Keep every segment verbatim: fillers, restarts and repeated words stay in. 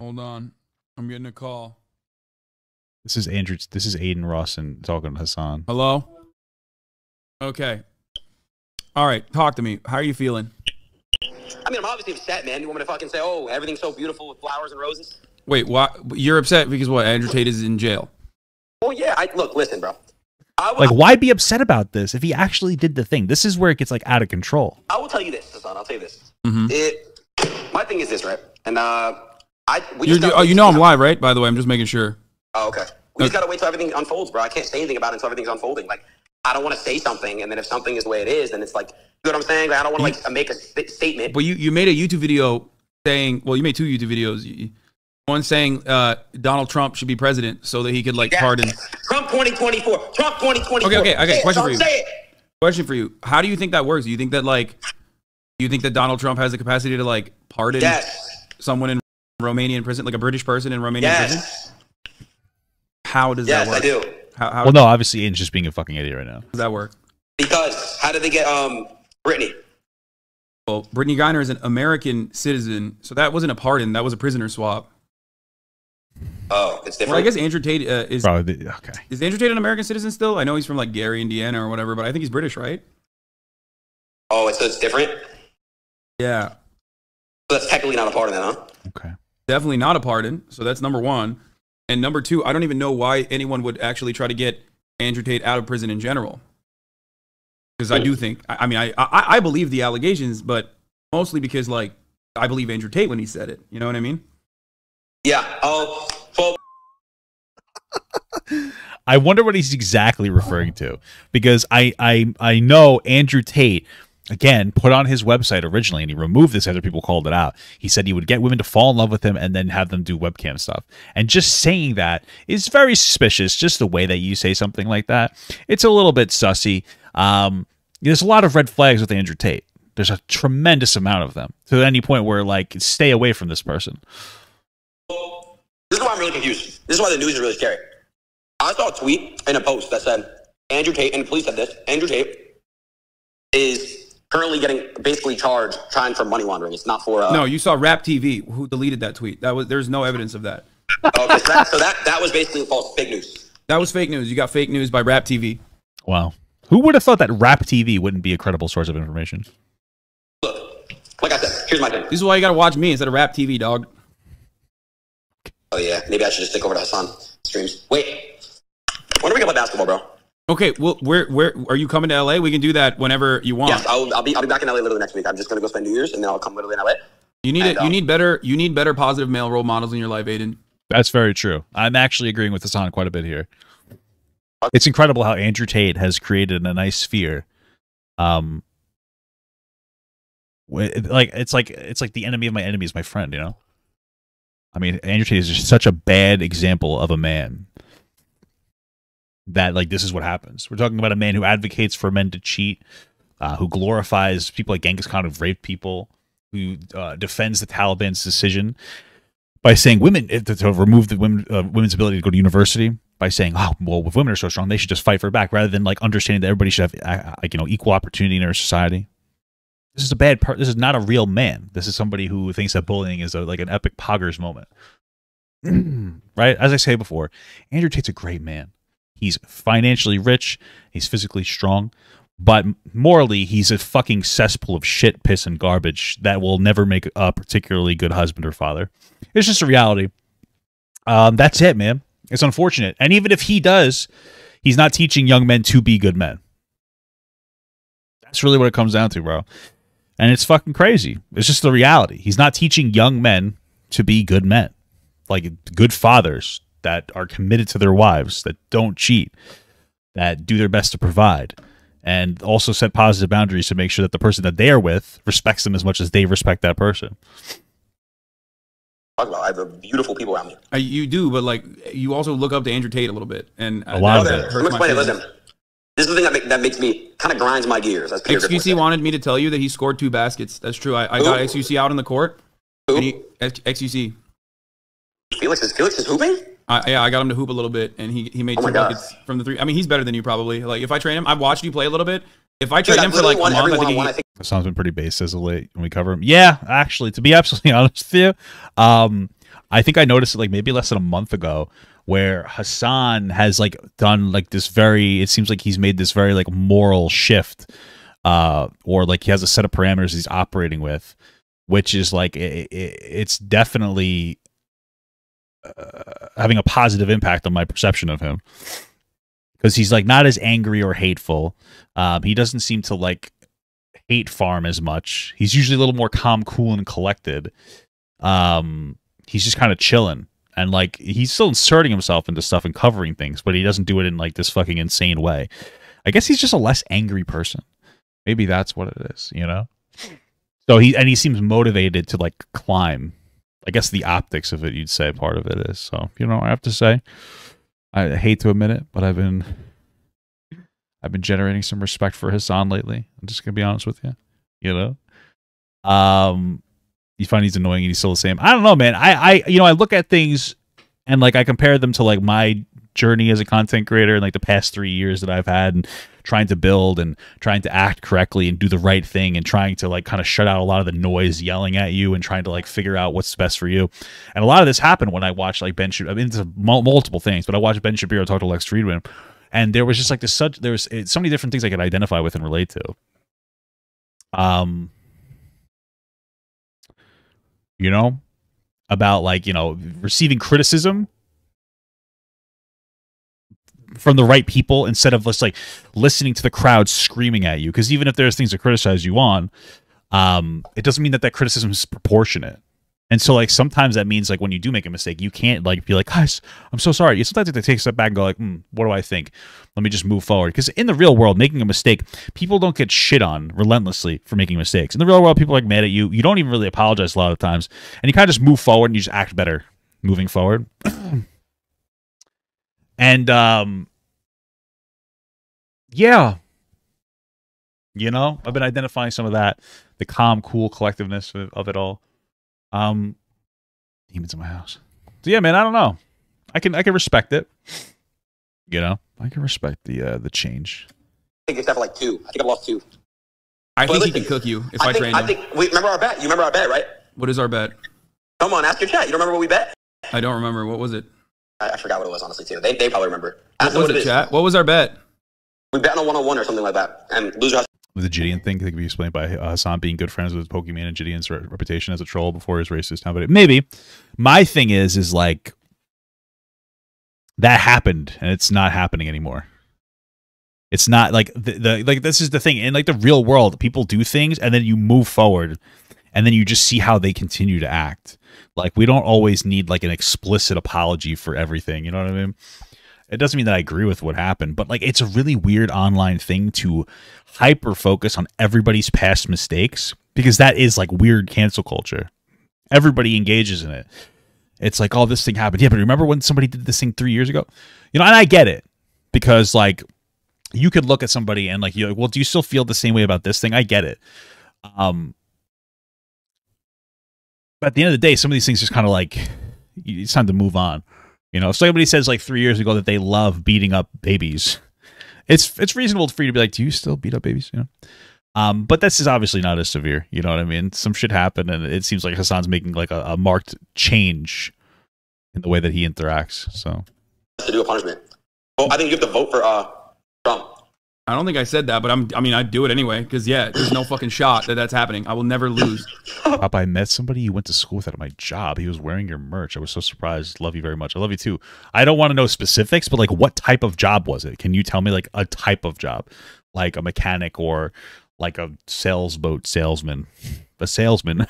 Hold on. I'm getting a call. This is Andrew. This is Adin Ross and talking to Hasan. Hello? Okay. All right. Talk to me. How are you feeling? I mean, I'm obviously upset, man. You want me to fucking say, oh, everything's so beautiful with flowers and roses? Wait, why? You're upset because what? Andrew Tate is in jail. Well, yeah. I, look, listen, bro. I, like, I, why be upset about this if he actually did the thing? This is where it gets, like, out of control. I will tell you this, Hasan. I'll tell you this. Mm-hmm. It, my thing is this, right? And, uh, I, we just gotta, oh, you know I'm live, right? By the way, I'm just making sure. Oh, okay. We just gotta wait till everything unfolds, bro. I can't say anything about it until everything's unfolding. Like, I don't want to say something, and then if something is the way it is, then it's like, you know what I'm saying? Like, I don't want to like make a st statement. But you, you made a YouTube video saying, well, you made two YouTube videos. One saying uh, Donald Trump should be president so that he could like yeah. pardon. Trump twenty twenty-four. Trump twenty twenty-four. Okay, okay, okay. Say Question it, for you. Say it. Question for you. How do you think that works? Do you think that like, do you think that Donald Trump has the capacity to like pardon yes. someone in Romanian prison, like a British person in Romanian yes. prison? How does yes, that work? Yes, I do. How, how well, no, obviously, Ian's just being a fucking idiot right now. How does that work? Because how did they get um Brittany? Well, Brittany Griner is an American citizen, so that wasn't a pardon. That was a prisoner swap. Oh, it's different. Well, I guess Andrew Tate uh, is probably okay. Is Andrew Tate an American citizen still? I know he's from like Gary, Indiana, or whatever, but I think he's British, right? Oh, it's, so it's different. Yeah, so that's technically not a pardon, then, huh? Okay, definitely not a pardon. So that's number one. And number two, I don't even know why anyone would actually try to get Andrew Tate out of prison in general. Because I do think, I, I mean, I, I I believe the allegations, but mostly because, like, I believe Andrew Tate when he said it. You know what I mean? Yeah. Oh, well. I wonder what he's exactly referring to. Because I, I, I know Andrew Tate, again, put on his website originally, and he removed this after people called it out. He said he would get women to fall in love with him and then have them do webcam stuff. And just saying that is very suspicious, just the way that you say something like that. It's a little bit sussy. Um, there's a lot of red flags with Andrew Tate. There's a tremendous amount of them. To any point where, like, stay away from this person. This is why I'm really confused. This is why the news is really scary. I saw a tweet and a post that said, Andrew Tate, and the police said this, Andrew Tate is currently getting basically charged trying for money laundering. It's not for... Uh, no, you saw Rap T V, who deleted that tweet. That was There's no evidence of that. Okay, so that, so that, that was basically false fake news. That was fake news. You got fake news by Rap T V. Wow. Who would have thought that Rap T V wouldn't be a credible source of information? Look, like I said, here's my thing. This is why you got to watch me instead of Rap T V, dog. Oh, yeah. Maybe I should just stick over to Hasan streams. Wait. When are we going to play basketball, bro? Okay, well, where, where are you coming to L A? We can do that whenever you want. Yes, I'll, I'll be I'll be back in L A literally next week. I'm just gonna go spend New Year's and then I'll come literally in L A. You need and, a, you uh, need better you need better positive male role models in your life, Adin. That's very true. I'm actually agreeing with Hasan quite a bit here. It's incredible how Andrew Tate has created a nice sphere. Um, like it's like it's like the enemy of my enemy is my friend. You know, I mean, Andrew Tate is just such a bad example of a man. That, like, this is what happens. We're talking about a man who advocates for men to cheat, uh, who glorifies people like Genghis Khan who've raped people, who uh, defends the Taliban's decision by saying women, to remove the women, uh, women's ability to go to university, by saying, oh, well, if women are so strong, they should just fight for back, rather than, like, understanding that everybody should have, like, you know, equal opportunity in our society. This is a bad part. This is not a real man. This is somebody who thinks that bullying is, a, like, an epic poggers moment. Right? As I say before, Andrew Tate's a great man. He's financially rich. He's physically strong. But morally, he's a fucking cesspool of shit, piss, and garbage that will never make a particularly good husband or father. It's just a reality. Um, that's it, man. It's unfortunate. And even if he does, he's not teaching young men to be good men. That's really what it comes down to, bro. And it's fucking crazy. It's just the reality. He's not teaching young men to be good men. Like, good fathers that are committed to their wives, that don't cheat, that do their best to provide, and also set positive boundaries to make sure that the person that they are with respects them as much as they respect that person. I have beautiful people around me. Uh, you do, but like you also look up to Andrew Tate a little bit, and uh, a lot that, of it. Let me explain it. Listen, this is the thing that, make, that makes me kind of grinds my gears. As X Q C wanted me to tell you that he scored two baskets. That's true. I, I got X Q C out on the court. And he, X Q C. Felix is Felix is hooping. I, yeah, I got him to hoop a little bit, and he, he made oh two buckets from the three. I mean, he's better than you probably. Like, if I train him, I've watched you play a little bit. If I train Dude, him for like a month, I think, he, I think Hasan's been pretty base as of late when we cover him. Yeah, actually, to be absolutely honest with you, um, I think I noticed it like maybe less than a month ago, where Hasan has like done like this very, it seems like he's made this very like moral shift, uh, or like he has a set of parameters he's operating with, which is like, it, it, it's definitely uh, having a positive impact on my perception of him. Because he's like not as angry or hateful. Um, he doesn't seem to like hate farm as much. He's usually a little more calm, cool, and collected. Um, he's just kind of chilling, and like he's still inserting himself into stuff and covering things, but he doesn't do it in like this fucking insane way. I guess he's just a less angry person. Maybe that's what it is, you know. So he and he seems motivated to like climb. I guess the optics of it, you'd say, part of it is. So you know, I have to say. I hate to admit it, but I've been I've been generating some respect for Hasan lately. I'm just gonna be honest with you. You know? Um you find he's annoying and he's still the same. I don't know, man. I, I you know, I look at things and like I compare them to like my journey as a content creator and like the past three years that I've had and trying to build and trying to act correctly and do the right thing and trying to like kind of shut out a lot of the noise yelling at you and trying to like figure out what's best for you. And a lot of this happened when I watched like Ben Shapiro. I mean, it's multiple things, but I watched Ben Shapiro talk to Lex Fridman, and there was just like this such there was it, so many different things I could identify with and relate to. Um, you know, about like, you know, receiving criticism from the right people instead of just like listening to the crowd screaming at you. Because even if there's things to criticize you on, um, it doesn't mean that that criticism is proportionate. And so like sometimes that means like when you do make a mistake, you can't like be like, guys, I'm so sorry. You sometimes have to take a step back and go like, mm, what do I think? Let me just move forward. Because in the real world, making a mistake, people don't get shit on relentlessly for making mistakes. In the real world, people are like mad at you. You don't even really apologize a lot of times. And you kind of just move forward and you just act better moving forward. And, um, yeah, you know, I've been identifying some of that, the calm, cool collectiveness of, of it all. Um, demons in my house. So yeah, man, I don't know. I can, I can respect it. You know, I can respect the, uh, the change. I think it's definitely like two. I think I lost two. I but think listen, he can cook you if I, I train I think, him. We, remember our bet? You remember our bet, right? What is our bet? Come on, ask your chat. You don't remember what we bet? I don't remember. What was it? I forgot what it was, honestly, too. They, they probably remember. What was the chat? What was our bet? We bet on a one-on-one or something like that. And loser has the Jidion thing could be explained by uh, Hasan being good friends with Pokemon and Jidion's re reputation as a troll before his racist time. But maybe. My thing is, is like, that happened, and it's not happening anymore. It's not, like, the, the like this is the thing. In, like, the real world, people do things, and then you move forward, and then you just see how they continue to act. Like, we don't always need, like, an explicit apology for everything. You know what I mean? It doesn't mean that I agree with what happened, but, like, it's a really weird online thing to hyper-focus on everybody's past mistakes because that is, like, weird cancel culture. Everybody engages in it. It's like, oh, this thing happened. Yeah, but remember when somebody did this thing three years ago? You know, and I get it because, like, you could look at somebody and, like, you're like, well, do you still feel the same way about this thing? I get it. Um... But at the end of the day, some of these things just kind of like, it's time to move on. You know, if somebody says like three years ago that they love beating up babies, it's it's reasonable for you to be like, do you still beat up babies? You know, um, but this is obviously not as severe. You know what I mean? Some shit happened, and it seems like Hasan's making like a, a marked change in the way that he interacts. So to do a punishment. Well, I think you have to vote for uh, Trump. I don't think I said that, but I'm, I mean, I'd do it anyway. Because, yeah, there's no fucking shot that that's happening. I will never lose. Pop, I met somebody you went to school with at my job. He was wearing your merch. I was so surprised. Love you very much. I love you, too. I don't want to know specifics, but, like, what type of job was it? Can you tell me, like, a type of job? Like a mechanic or, like, a sales boat salesman. A salesman.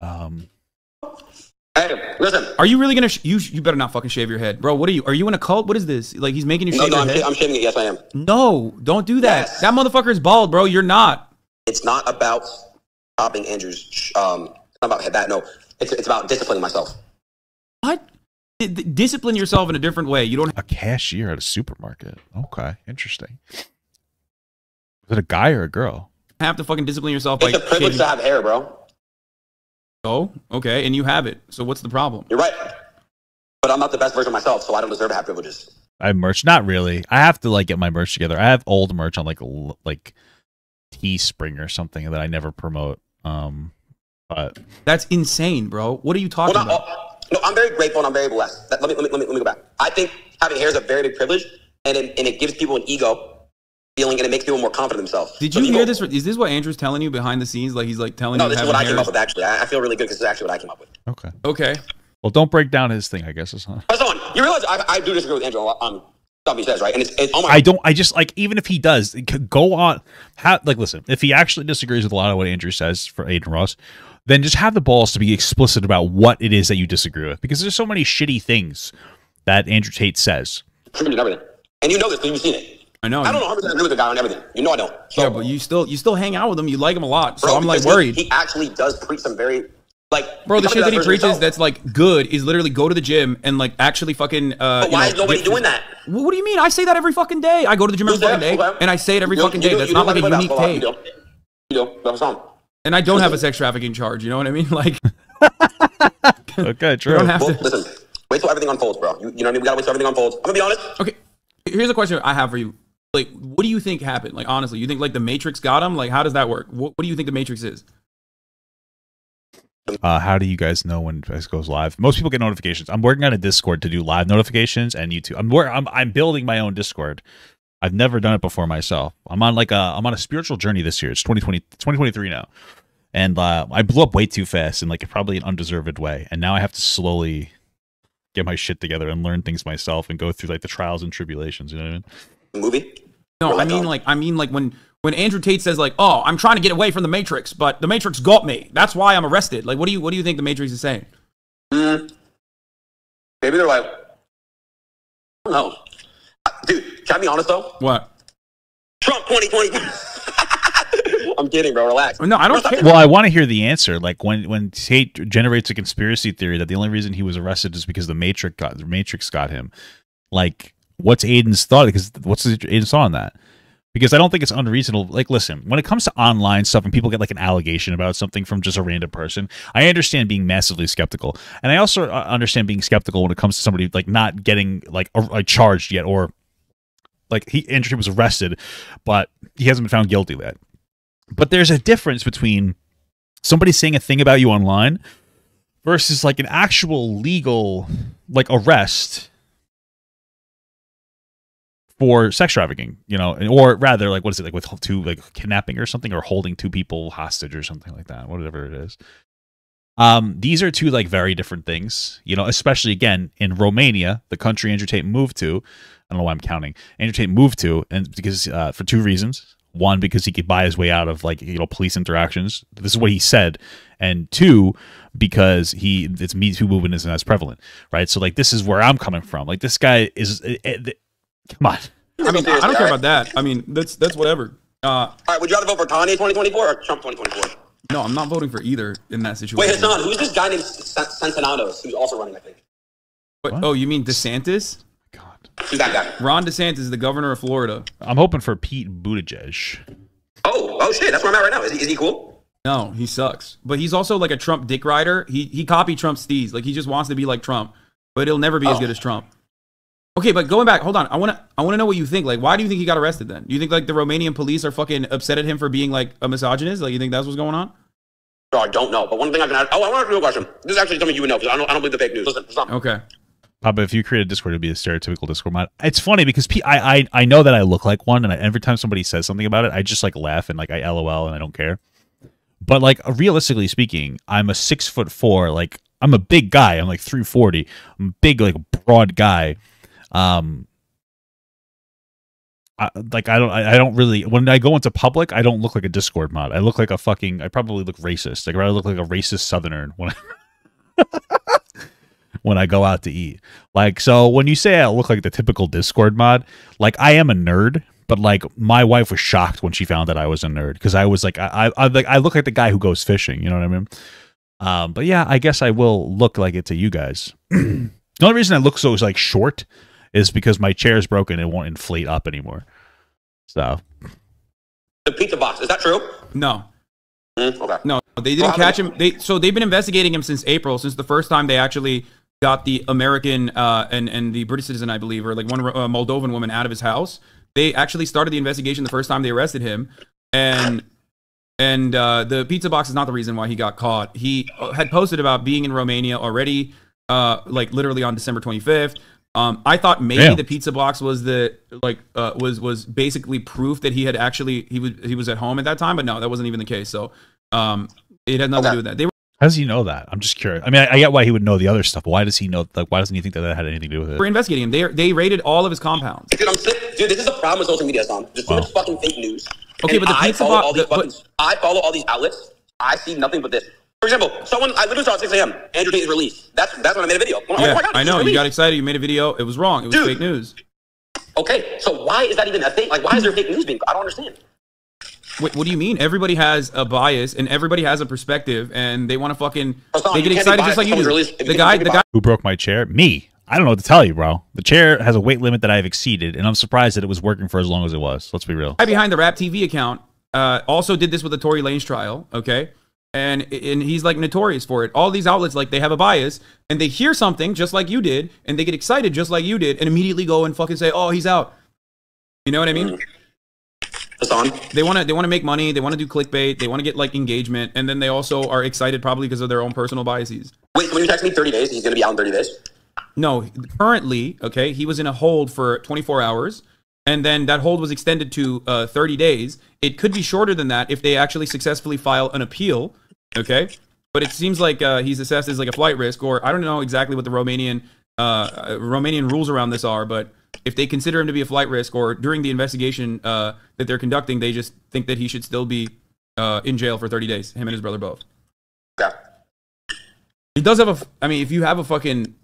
um... Hey, listen. Are you really gonna? Sh you sh you better not fucking shave your head, bro. What are you? Are you in a cult? What is this? Like he's making you shave no, no, your I'm head. I'm shaving it. Yes, I am. No, don't do that. Yes. That motherfucker is bald, bro. You're not. It's not about stopping Andrew's. Um, it's not about that. No, it's it's about disciplining myself. What? D d discipline yourself in a different way. You don't. A cashier at a supermarket. Okay, interesting. Is it a guy or a girl? Have to fucking discipline yourself. It's like a privilege to have hair, bro. Oh, okay, and you have it. So what's the problem? You're right. But I'm not the best version of myself, so I don't deserve to have privileges. I have merch. Not really. I have to, like, get my merch together. I have old merch on, like, like Teespring or something that I never promote. Um, but that's insane, bro. What are you talking well, not, about? No, I'm very grateful and I'm very blessed. Let me, let me, let me, let me go back. I think having hair is a very big privilege, and it, and it gives people an ego feeling, and it makes people more confident in themselves. Did you, so you hear go, this? Is this what Andrew's telling you behind the scenes? Like he's like telling no, you. No, this is what I came up with, actually. I, I feel really good because this is actually what I came up with. Okay. Okay. Well, don't break down his thing, I guess. Huh? Hasan, you realize I, I do disagree with Andrew on stuff he says, right? And it's, it's oh my. I don't. I just like even if he does it could go on, have, like listen. If he actually disagrees with a lot of what Andrew says for Adin Ross, then just have the balls to be explicit about what it is that you disagree with, because there's so many shitty things that Andrew Tate says. And everything, and you know this because you've seen it. I know. I don't one hundred percent agree with the guy on everything. You know I don't. So, yeah, but you still you still hang out with him. You like him a lot. So bro, I'm like worried. He actually does preach some very like bro. The shit that, that he preaches himself. That's like good is literally go to the gym and like actually fucking. Uh, but why you know, is nobody get, doing that? Well, what do you mean? I say that every fucking day. I go to the gym every fucking day, okay. and I say it every you fucking you day. Do, that's not like a unique take. You know, that's on. And I don't have a sex trafficking charge, you know what I mean? Like, okay, true. Don't have well, to. Listen, wait till everything unfolds, bro. You, you know what I mean? We gotta wait till everything unfolds. I'm gonna be honest. Okay, here's a question I have for you. Like, what do you think happened? Like, honestly, you think like the Matrix got him? Like, how does that work? What, what do you think the Matrix is? Uh, how do you guys know when this goes live? Most people get notifications. I'm working on a Discord to do live notifications and YouTube. I'm I'm I'm building my own Discord. I've never done it before myself. I'm on like a I'm on a spiritual journey this year. It's twenty twenty, twenty twenty-three now, and uh, I blew up way too fast in like probably an undeserved way. And now I have to slowly get my shit together and learn things myself and go through like the trials and tribulations. You know what I mean? Movie? No, I mean like I mean like when when Andrew Tate says like, "Oh, I'm trying to get away from the Matrix, but the Matrix got me. That's why I'm arrested." Like, what do you what do you think the Matrix is saying? Mm, maybe they're like, I don't know. Dude, can I be honest though? What? Trump twenty twenty. I'm kidding, bro. Relax. No, I don't care. Well, I want to hear the answer. Like when when Tate generates a conspiracy theory that the only reason he was arrested is because the Matrix got the Matrix got him. Like, what's Aiden's thought? Because what's Aiden's thought on that? Because I don't think it's unreasonable. Like, listen, when it comes to online stuff and people get like an allegation about something from just a random person, I understand being massively skeptical. And I also understand being skeptical when it comes to somebody like not getting like a, a charged yet, or like he Andrew was arrested, but he hasn't been found guilty yet. But there's a difference between somebody saying a thing about you online versus like an actual legal like arrest for sex trafficking, you know, or rather, like, what is it, like, with two, like, kidnapping or something, or holding two people hostage or something like that, whatever it is. Um, these are two, like, very different things, you know, especially, again, in Romania, the country Andrew Tate moved to. I don't know why I'm counting. Andrew Tate moved to, and because, uh, for two reasons. One, because he could buy his way out of, like, you know, police interactions. This is what he said. And two, because he, it's Me Too movement isn't as prevalent, right? So, like, this is where I'm coming from. Like, this guy is... It, it, Come on. I mean, I don't care about that. I mean, that's that's whatever. Uh, All right, would you rather vote for Kanye twenty twenty-four or Trump twenty twenty-four? No, I'm not voting for either in that situation. Wait, Hasan, who's this guy named Centenados who's also running, I think? But, oh, you mean DeSantis? God. Who's that guy? Ron DeSantis is the governor of Florida. I'm hoping for Pete Buttigieg. Oh, oh shit, that's where I'm at right now. Is he, is he cool? No, he sucks. But he's also like a Trump dick rider. He, he copied Trump's steez. Like, he just wants to be like Trump. But he'll never be oh. as good as Trump. Okay, but going back, hold on. I want to I want to know what you think. Like, why do you think he got arrested then? Do you think, like, the Romanian police are fucking upset at him for being, like, a misogynist? Like, you think that's what's going on? No, I don't know. But one thing I can ask... Oh, I want to ask you a question. This is actually something you would know, because I don't, I don't believe the fake news. Listen, stop. Okay. Papa, if you created Discord, it would be a stereotypical Discord mod. It's funny, because P I, I, I know that I look like one, and I, every time somebody says something about it, I just, like, laugh and, like, I LOL, and I don't care. But, like, realistically speaking, I'm a six foot four. Like, I'm a big guy. I'm, like, three forty. I'm a big, like, broad guy. Um, I, like I don't, I, I don't really, when I go into public, I don't look like a Discord mod. I look like a fucking, I probably look racist. Like I look like a racist Southerner when I, when I go out to eat. Like, so when you say I look like the typical Discord mod, like I am a nerd, but like my wife was shocked when she found that I was a nerd. Cause I was like, I, I, I, like, I look like the guy who goes fishing, you know what I mean? Um, but yeah, I guess I will look like it to you guys. The only reason I look so is like short is because my chair is broken and it won't inflate up anymore. So the pizza box, is that true? No. Mm, okay. No, they didn't well, catch him. They so they've been investigating him since April, since the first time they actually got the American uh, and and the British citizen, I believe, or like one uh, Moldovan woman out of his house. They actually started the investigation the first time they arrested him, and and uh, the pizza box is not the reason why he got caught. He had posted about being in Romania already. uh, like literally on December twenty-fifth. Um, I thought maybe Damn. the pizza box was the like uh, was was basically proof that he had actually he was he was at home at that time, but no, that wasn't even the case. So um, it had nothing okay. to do with that. They were. How does he know that? I'm just curious. I mean, I, I get why he would know the other stuff. Why does he know? Like, why doesn't he think that that had anything to do with it? We're investigating him. They are, they raided all of his compounds. Dude, I'm sick. Dude, this is the problem with social media, Tom. There's so wow. much fucking fake news. Okay, and but the I pizza follow all these fucking, I follow all these outlets. I see nothing but this. For example, someone I literally saw at six a m Andrew Tate is released. That's that's when I made a video. When, yeah, oh my God, I know. You got excited. You made a video. It was wrong. It was Dude. fake news. Okay, so why is that even a thing? Like, why is there fake news being? I don't understand. Wait, what do you mean? Everybody has a bias and everybody has a perspective, and they want to fucking. Hasan, they get excited just like you do. The guy, the guy who broke my chair, me. I don't know what to tell you, bro. The chair has a weight limit that I've exceeded, and I'm surprised that it was working for as long as it was. Let's be real. The guy behind the Rap T V account uh, also did this with the Tory Lanez trial, okay? And and he's like notorious for it. All these outlets, like, they have a bias, and they hear something just like you did, and they get excited just like you did, and immediately go and fucking say, "Oh, he's out." You know what I mean? Mm. Hasan. They want to they want to make money. They want to do clickbait. They want to get like engagement, and then they also are excited probably because of their own personal biases. Wait, so when you text me thirty days, he's gonna be out in thirty days? No, currently, okay, he was in a hold for twenty-four hours, and then that hold was extended to uh, thirty days. It could be shorter than that if they actually successfully file an appeal, okay? But it seems like uh, he's assessed as like a flight risk, or I don't know exactly what the Romanian uh, Romanian rules around this are, but. If they consider him to be a flight risk, or during the investigation uh, that they're conducting, they just think that he should still be uh, in jail for thirty days. Him and his brother both. Yeah. He does have a. I mean, if you have a fucking,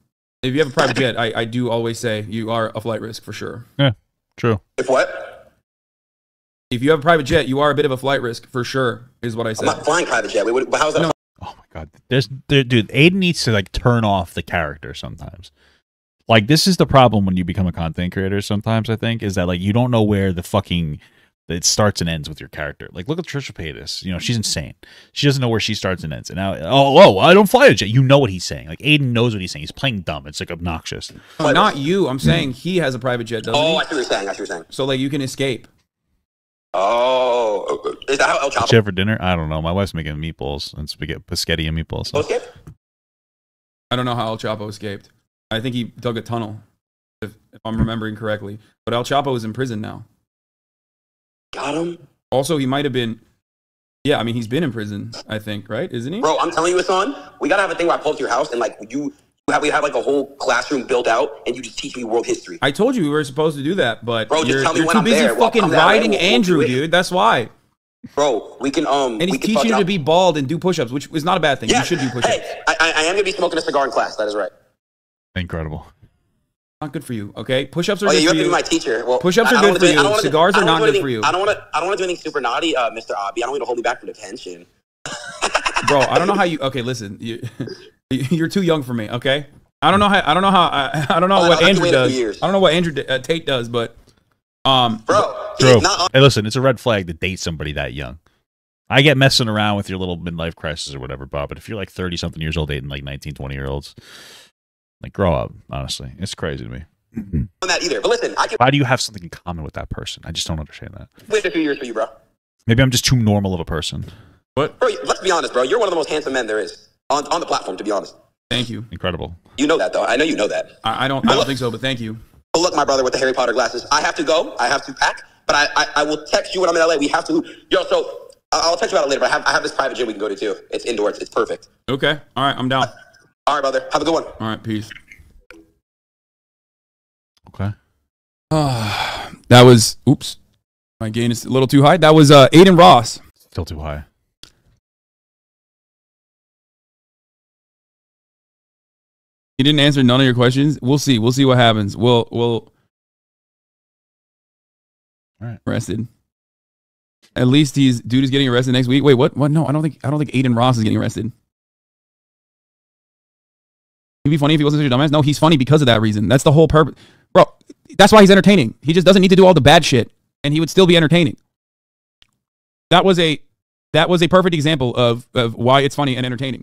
if you have a private jet, I, I do always say you are a flight risk for sure. Yeah, true. If what? If you have a private jet, you are a bit of a flight risk for sure. Is what I said. I'm not flying private jet. Wait, how's that? No. Oh my God, there's there, dude. Aiden needs to like turn off the character sometimes. Like, this is the problem when you become a content creator sometimes, I think, is that, like, you don't know where the fucking, it starts and ends with your character. Like, look at Trisha Paytas. You know, she's insane. She doesn't know where she starts and ends. And now, oh, oh, I don't fly a jet. You know what he's saying. Like, Aiden knows what he's saying. He's playing dumb. It's, like, obnoxious. Oh, not you. I'm saying he has a private jet, doesn't he? Oh, I see what you're saying. I see what you're saying. So, like, you can escape. Oh. Is that how El Chapo? Jet for dinner? I don't know. My wife's making meatballs and spaghetti, biscotti and meatballs. So. Escape? I don't know how El Chapo escaped. I think he dug a tunnel, if, if I'm remembering correctly. But El Chapo is in prison now. Got him. Also, he might have been... Yeah, I mean, he's been in prison, I think, right? Isn't he? Bro, I'm telling you, Hasan, we gotta have a thing where I pull up to your house and, like, you... We have, we have, like, a whole classroom built out, and you just teach me world history. I told you we were supposed to do that, but... Bro, just tell me when I'm there. You're too busy fucking riding Andrew, dude. That's why. Bro, we can, um... And he's teaching you to be bald and do push-ups, which is not a bad thing. Yeah. You should do push-ups. Hey, I, I am gonna be smoking a cigar in class. That is right. Incredible. Not good for you, okay? Push-ups are oh, good yeah, you for you. You have to be my teacher. Well, push-ups are good for you. Cigars are not good for you. I don't want to I don't want to do anything super naughty, uh, Mister Obby. I don't want you to hold me back from detention. Bro, I don't know how you... Okay, listen. You, you're too young for me, okay? I don't know how... I don't know how... I, I don't know oh, what Andrew does. I don't know what Andrew uh, Tate does, but... um, Bro. True. Hey, listen, it's a red flag to date somebody that young. I get messing around with your little midlife crisis or whatever, Bob, but if you're like thirty-something years old dating like nineteen, twenty-year-olds... Like, grow up, honestly. It's crazy to me. On that either. But listen, I can why do you have something in common with that person? I just don't understand that. Wait a few years for you, bro. Maybe I'm just too normal of a person. What? Bro, let's be honest, bro. You're one of the most handsome men there is on, on the platform, to be honest. Thank you. Incredible. You know that, though. I know you know that. I, I don't, I don't look, think so, but thank you. But look, my brother with the Harry Potter glasses. I have to go. I have to pack. But I, I, I will text you when I'm in L A. We have to. Yo, so I'll text you about it later. But I have, I have this private gym we can go to, too. It's indoors. It's perfect. Okay. All right. I'm down. I, All right, brother. Have a good one. All right, peace. Okay. Uh, that was, oops, my gain is a little too high. That was uh, Adin Ross. Still too high. He didn't answer none of your questions. We'll see. We'll see what happens. We'll, we'll. All right. Arrested. At least he's, dude is getting arrested next week. Wait, what? What? No, I don't think, I don't think Adin Ross is getting arrested. He'd be funny if he wasn't such a dumbass. No, he's funny because of that reason. That's the whole purpose. Bro, that's why he's entertaining. He just doesn't need to do all the bad shit, and he would still be entertaining. That was a, that was a perfect example of, of why it's funny and entertaining.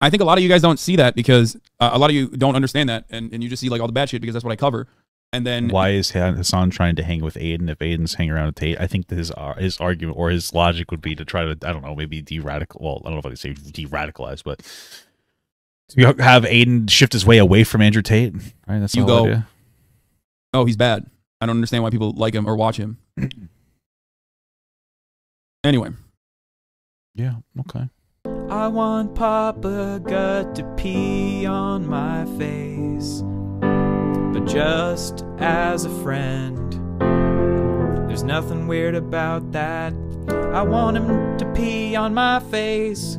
I think a lot of you guys don't see that because uh, a lot of you don't understand that, and, and you just see like all the bad shit because that's what I cover. And then why is Hasan trying to hang with Aiden if Aiden's hanging around with Tate? I think his uh, his argument or his logic would be to try to, I don't know, maybe de-radical. Well, I don't know if I'd say de-radicalize, but... So you have Adin shift his way away from Andrew Tate. Right? That's you go. Idea. Oh, he's bad. I don't understand why people like him or watch him. Anyway. Yeah. Okay. I want Papa Gut to pee on my face, but just as a friend. There's nothing weird about that. I want him to pee on my face.